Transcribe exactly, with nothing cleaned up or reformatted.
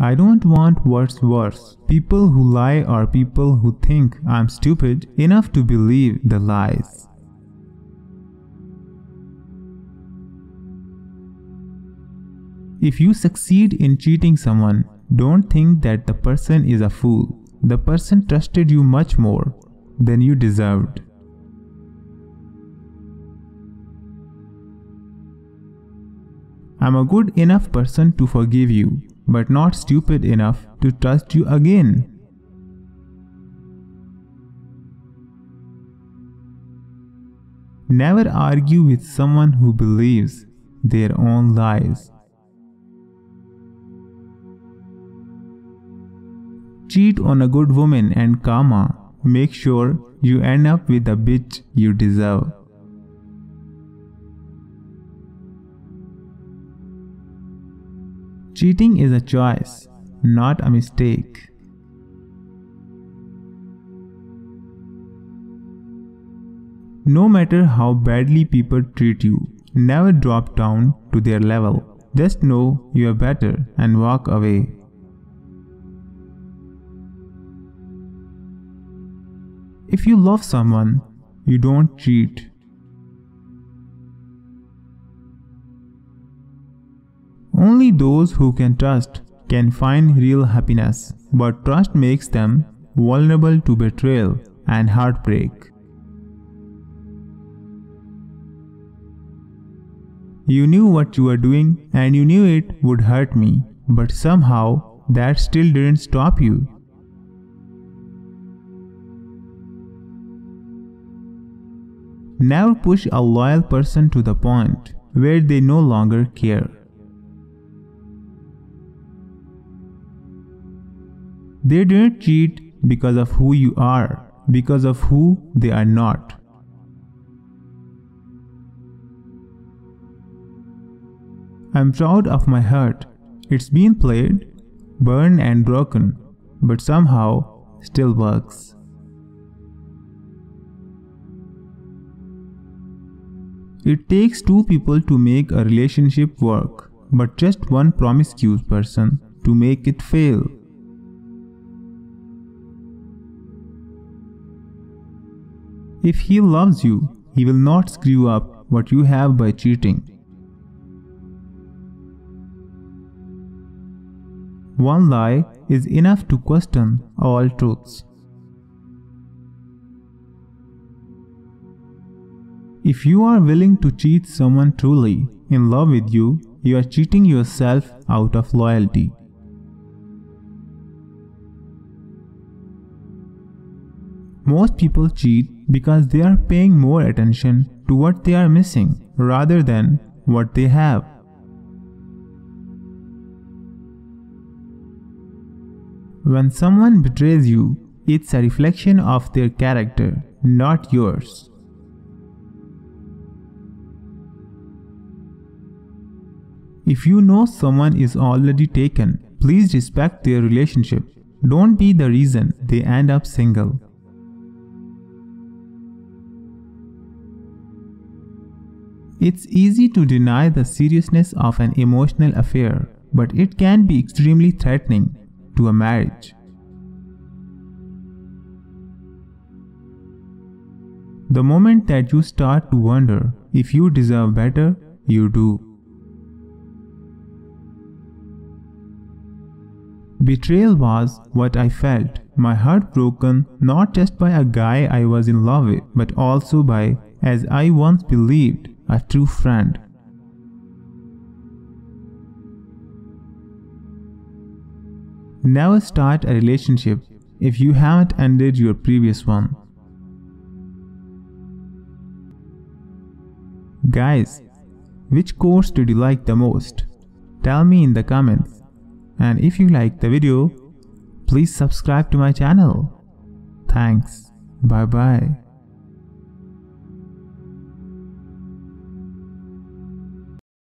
I don't want what's worse. People who lie are people who think I'm stupid enough to believe the lies. If you succeed in cheating someone, don't think that the person is a fool. The person trusted you much more than you deserved. I'm a good enough person to forgive you, but not stupid enough to trust you again. Never argue with someone who believes their own lies. Cheat on a good woman and karma. Make sure you end up with a bitch you deserve. Cheating is a choice, not a mistake. No matter how badly people treat you, never drop down to their level. Just know you are better and walk away. If you love someone, you don't cheat. Only those who can trust can find real happiness, but trust makes them vulnerable to betrayal and heartbreak. You knew what you were doing and you knew it would hurt me, but somehow that still didn't stop you. Never push a loyal person to the point where they no longer care. They didn't cheat because of who you are, because of who they are not. I'm proud of my heart. It's been played, burned and broken, but somehow still works. It takes two people to make a relationship work, but just one promiscuous person to make it fail. If he loves you, he will not screw up what you have by cheating. One lie is enough to question all truths. If you are willing to cheat someone truly in love with you, you are cheating yourself out of loyalty. Most people cheat because they are paying more attention to what they are missing rather than what they have. When someone betrays you, it's a reflection of their character, not yours. If you know someone is already taken, please respect their relationship. Don't be the reason they end up single. It's easy to deny the seriousness of an emotional affair, but it can be extremely threatening to a marriage. The moment that you start to wonder if you deserve better, you do. Betrayal was what I felt, my heart broken not just by a guy I was in love with, but also by, as I once believed, a true friend. Never start a relationship if you haven't ended your previous one. Guys, which course did you like the most? Tell me in the comments. And if you liked the video, please subscribe to my channel. Thanks. Bye bye.